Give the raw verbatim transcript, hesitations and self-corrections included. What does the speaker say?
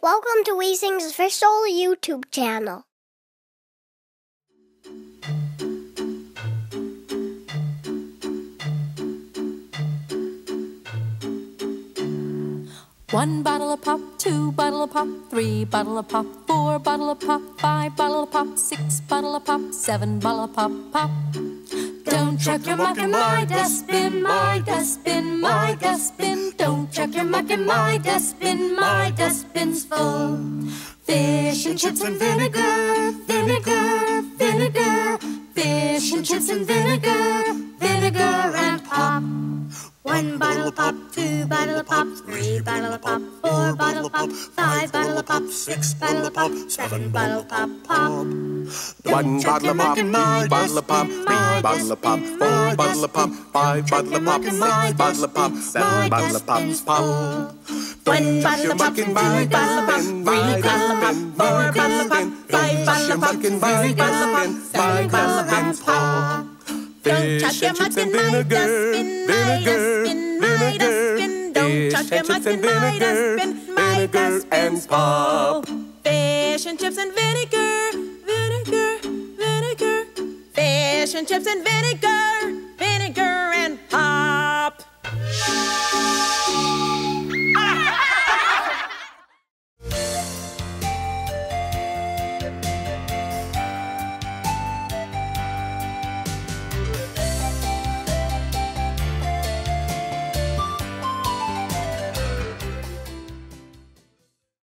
Welcome to WeSing's official YouTube channel. One bottle of pop, two bottle of pop, three bottle of pop, four bottle of pop, five bottle of pop, six bottle of pop, seven bottle of pop, pop. Don't chuck your muck in my dustbin, my dustbin, my dustbin. Don't chuck your muck in my dustbin, my dustbin's full. Fish and chips and vinegar, vinegar, vinegar. Fish and chips and vinegar, vinegar and pop. One bottle of pop, two bottle of pop, three bottle of pop, four bottle of pop, five bottle of pop, six bottle of pop, seven bottle of pop, pop. One bottle of pop, two bottle of pop, three bottle of pop, four bottle of pop, five bottle of pop, six bottle of pop, seven bottle of pop, pop. One bottle of pop, two bottle of pop, three bottle of pop, four bottle of pop, five bottle of pop, six bottle of pop, seven bottle of pop, pop. Don't chuck your muck in my dustbin, my dustbin, my dustbin. Don't chuck your muck in my dustbin, my dustbin's full. Fish and chips and vinegar, vinegar, vinegar. Fish and chips and vinegar.